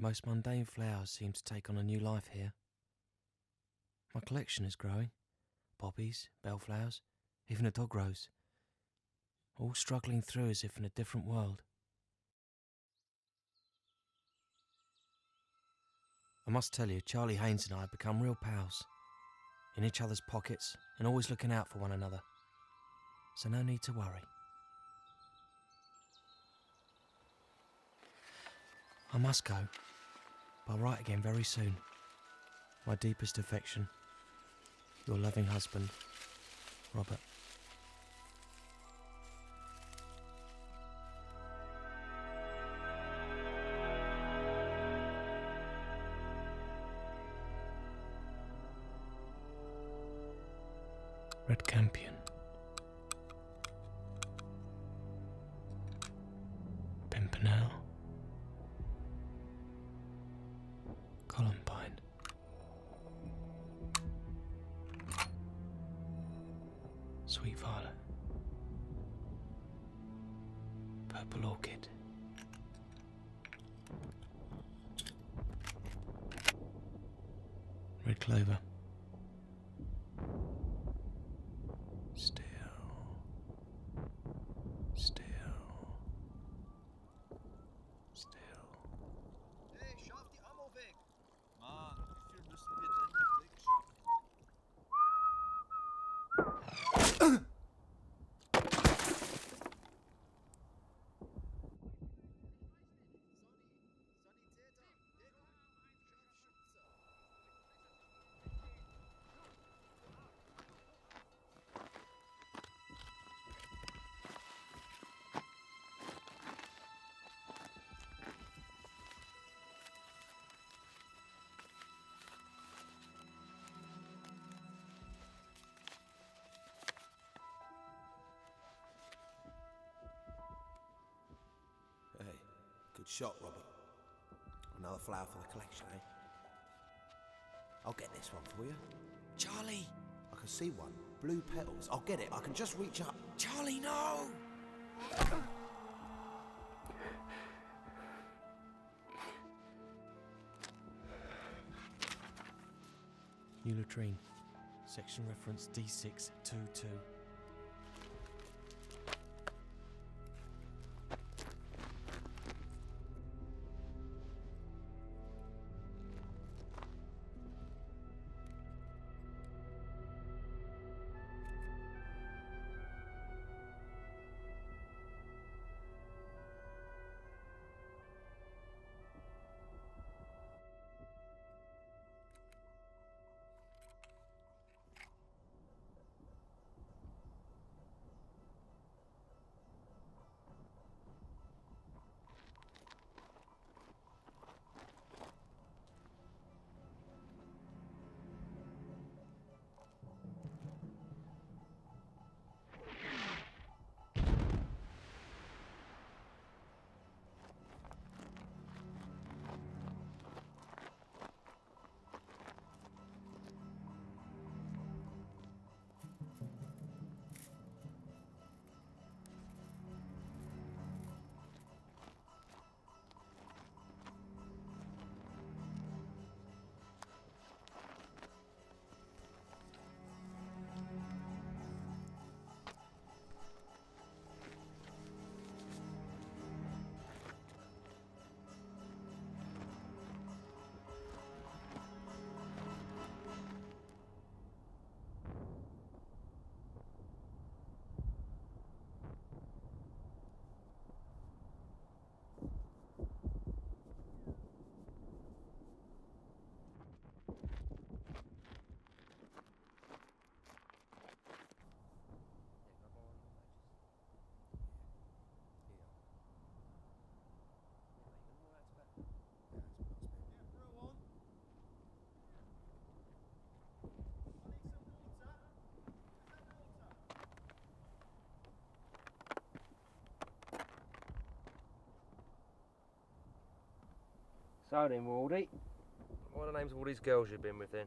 The most mundane flowers seem to take on a new life here. My collection is growing. Poppies, bellflowers, even a dog rose. All struggling through as if in a different world. I must tell you, Charlie Haynes and I have become real pals. In each other's pockets and always looking out for one another. So no need to worry. I must go, but I'll write again very soon. My deepest affection, your loving husband, Robert. Red Campion. Good shot, Robert. Another flower for the collection, eh? I'll get this one for you. Charlie! I can see one. Blue petals. I'll get it. I can just reach up. Charlie, no! New latrine. Section reference D622. So then, Wardy, what are the names of all these girls you've been with then?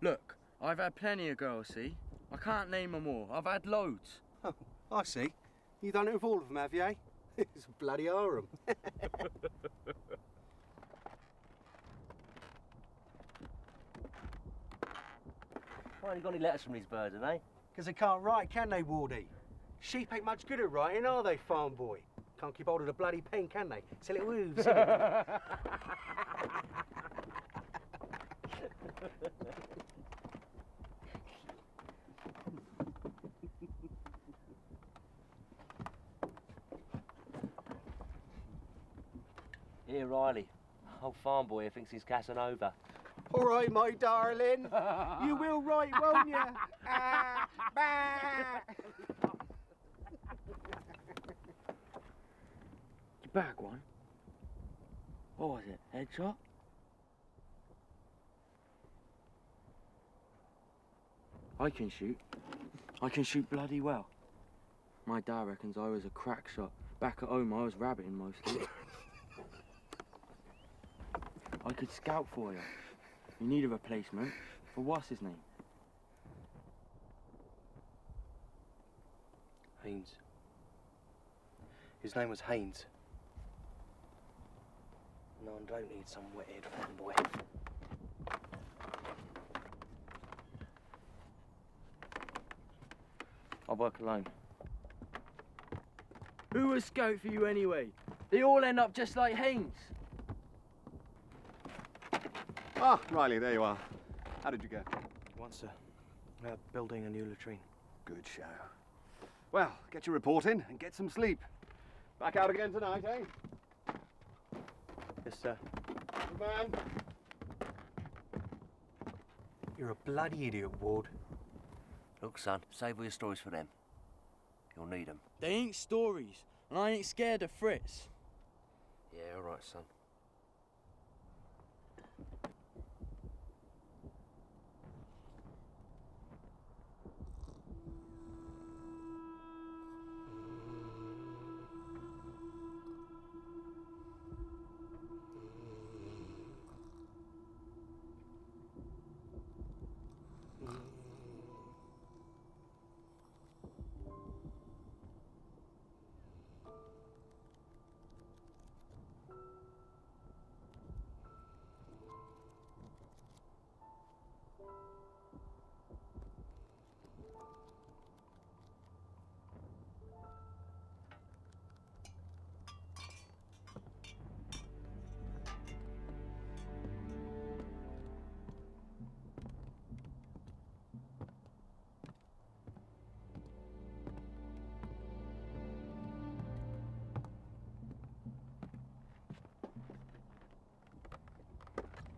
Look, I've had plenty of girls, see? I can't name them all. I've had loads. Oh, I see. You've done it with all of them, have you, eh? It's a bloody arum. Why ain't you got any letters from these birds, have they? Because they can't write, can they, Wardy? Sheep ain't much good at writing, are they, farm boy? Can't keep hold of the bloody pen, can they? Till it moves. Here, Riley. Old farm boy here thinks he's Casanova. All right, my darling. You will write, won't you? You back one? What was it? Headshot? I can shoot. I can shoot bloody well. My dad reckons I was a crack shot. Back at home, I was rabbiting mostly. I could scout for you. You need a replacement for what's his name? Haynes. His name was Haynes. No, I don't need some wet-headed farm boy. I work alone. Who was scout for you anyway? They all end up just like Haynes. Ah, Riley, there you are. How did you go? Once, sir. We're building a new latrine. Good show. Well, get your report in and get some sleep. Back out again tonight, eh? Yes, sir. Good man. You're a bloody idiot, Ward. Look, son, save all your stories for them. You'll need them. They ain't stories, and I ain't scared of Fritz. Yeah, all right, son.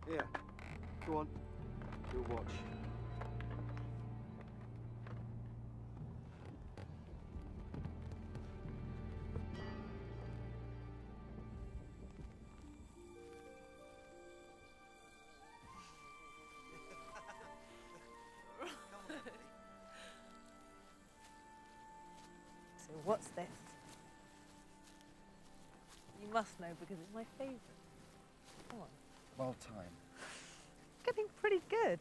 Here, go on, you'll watch. So what's this? You must know because it's my favourite. Come on. Well timed. Getting pretty good.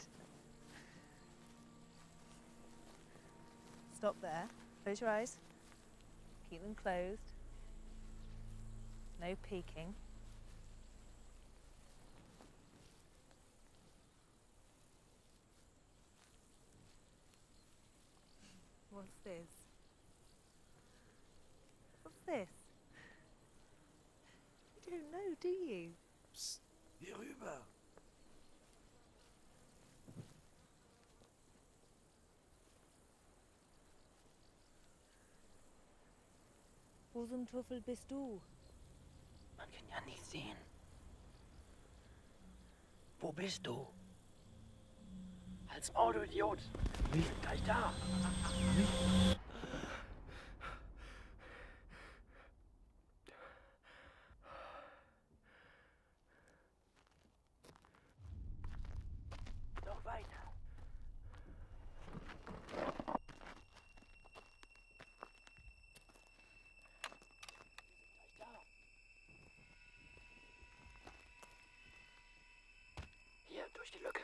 Stop there. Close your eyes. Keep them closed. No peeking. What's this? What's this? You don't know, do you? Psst. Hier rüber. Wo zum Teufel bist du? Man kann ja nicht sehen. Wo bist du? Halt's Maul, du Idiot! Ich bin gleich da! Durch die Lücke.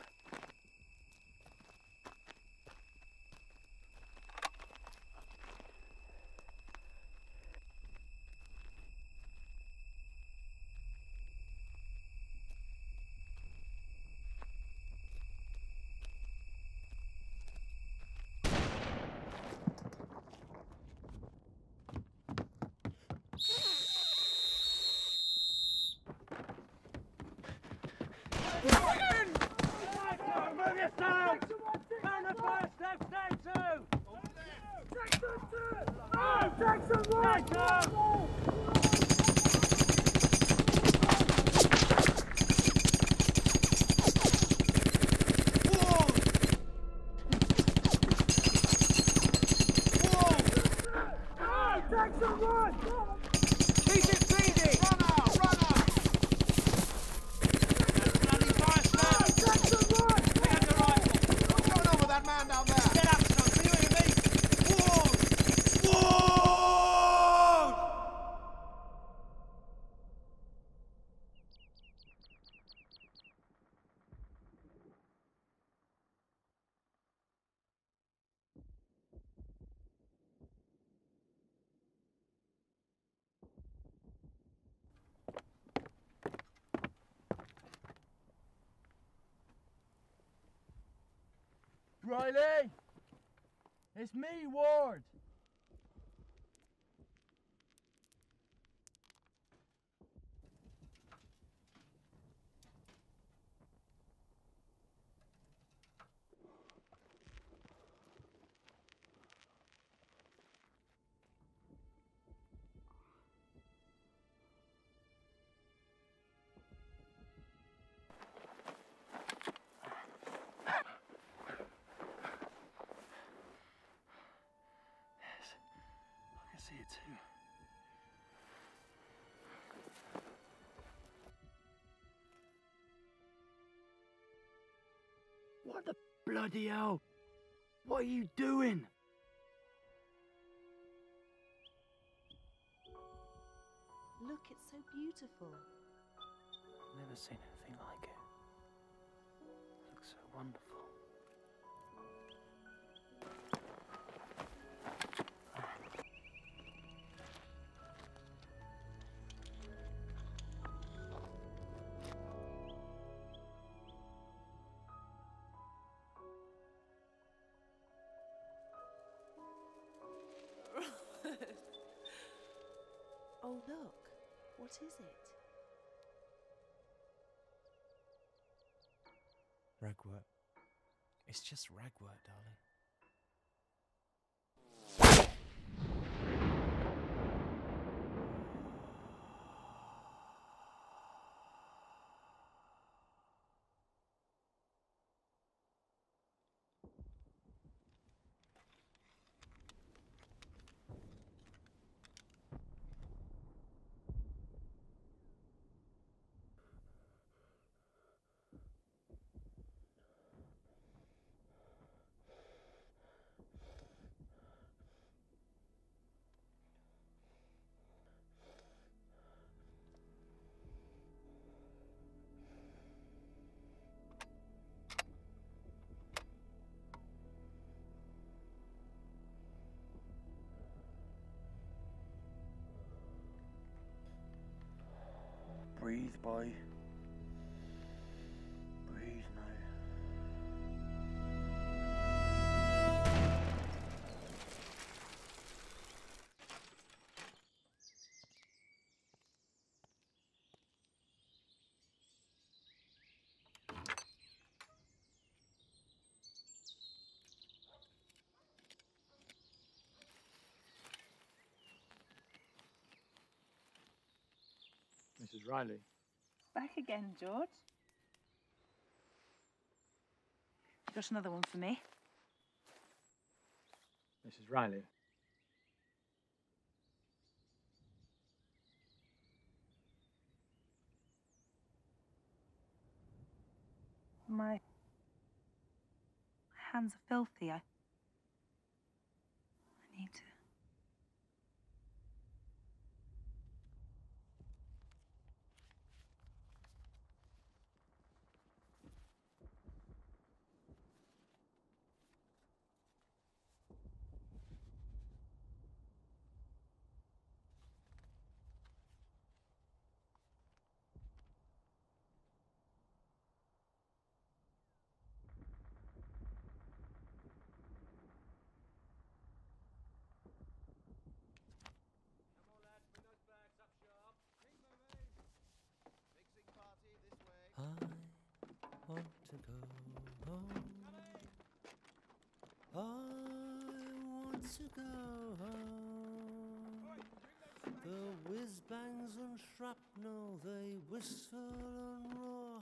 Riley! It's me, Ward! See it too. What the bloody hell? What are you doing? Look, it's so beautiful. I've never seen anything like it. It looks so wonderful. Oh, look, what is it? Ragwort. It's just ragwort, darling. Breathe, boy. Breathe now. Mrs. Riley. Back again, George. You got another one for me? Mrs. Riley. My hands are filthy. I need to. to go home. The whiz-bangs and shrapnel, they whistle and roar.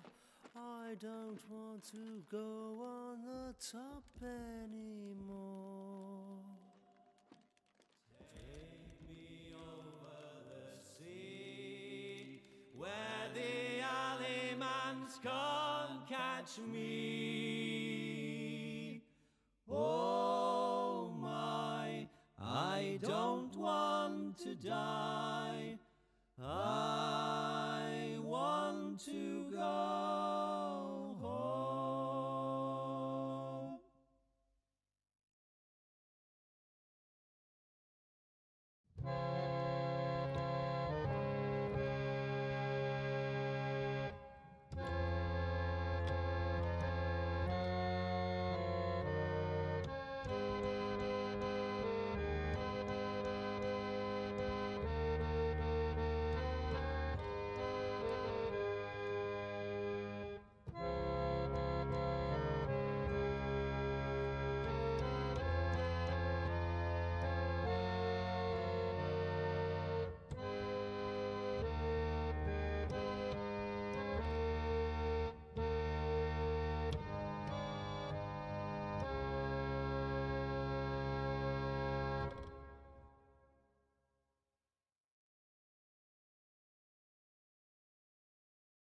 I don't want to go on the top anymore. Take me over the sea, where the alley mans can't catch me. Oh my, I don't want to die.